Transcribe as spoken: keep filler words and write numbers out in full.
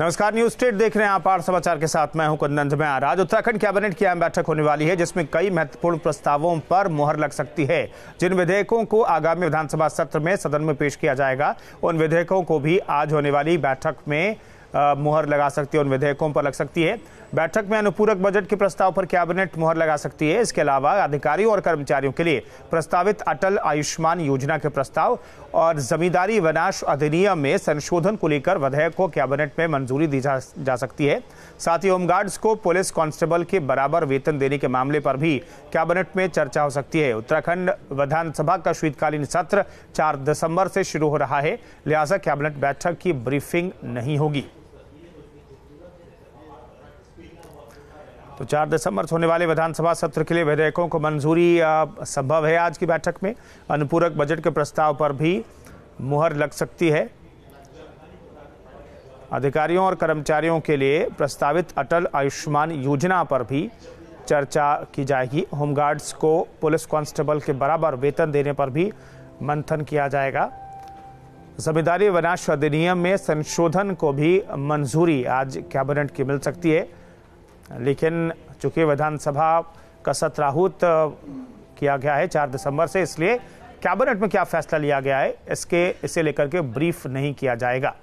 नमस्कार, news state देख रहे हैं आप। आर समाचार के साथ मैं हूं कुंदन जमयार। आज उत्तराखंड कैबिनेट की अहम बैठक होने वाली है, जिसमें कई महत्वपूर्ण प्रस्तावों पर मुहर लग सकती है। जिन विधेयकों को आगामी विधानसभा सत्र में सदन में पेश किया जाएगा, उन विधेयकों को भी आज होने वाली बैठक में आ, मुहर लगा सकती है, उन विधेयकों पर लग सकती है। बैठक में अनुपूरक बजट के प्रस्ताव पर कैबिनेट मुहर लगा सकती है। इसके अलावा अधिकारियों और कर्मचारियों के लिए प्रस्तावित अटल आयुष्मान योजना के प्रस्ताव और जमीदारी अविनाश अधिनियम में संशोधन को लेकर विधेयक को कैबिनेट में मंजूरी दी जा, जा सकती है। साथ ही होमगार्ड्स को पुलिस कांस्टेबल के बराबर वेतन देने के मामले पर भी कैबिनेट में चर्चा हो सकती है। उत्तराखंड विधानसभा का शीतकालीन सत्र चार दिसंबर से शुरू हो रहा है, लिहाजा कैबिनेट बैठक की ब्रीफिंग नहीं होगी। तो चार दिसंबर से होने वाले विधानसभा सत्र के लिए विधेयकों को मंजूरी संभव है। आज की बैठक में अनुपूरक बजट के प्रस्ताव पर भी मुहर लग सकती है। अधिकारियों और कर्मचारियों के लिए प्रस्तावित अटल आयुष्मान योजना पर भी चर्चा की जाएगी। होमगार्ड्स को पुलिस कांस्टेबल के बराबर वेतन देने पर भी मंथन किया जाएगा। जमींदारी अविनाश अधिनियम में संशोधन को भी मंजूरी आज कैबिनेट की मिल सकती है, लेकिन चूंकि विधानसभा का सत्राहूत किया गया है चार दिसंबर से, इसलिए कैबिनेट में क्या फैसला लिया गया है इसके इसे लेकर के ब्रीफ नहीं किया जाएगा।